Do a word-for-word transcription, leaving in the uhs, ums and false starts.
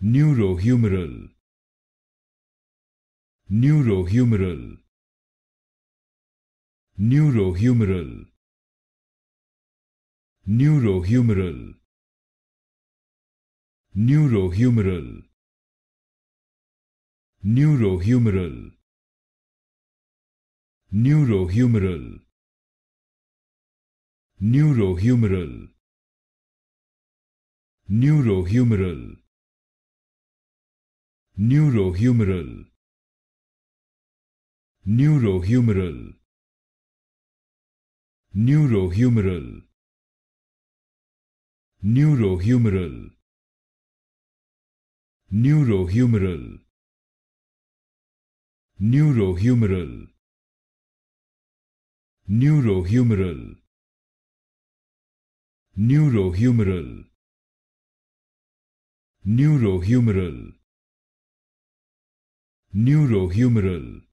Neurohumoral. Neurohumoral. Neurohumoral. Neurohumoral. Neurohumoral. Neurohumoral. Neurohumoral. Neurohumoral. Neurohumoral. Neurohumoral. Neurohumoral. Neurohumoral. Neurohumoral. Neurohumoral. Neurohumoral. Neurohumoral. Neurohumoral. Neurohumoral. Neurohumoral.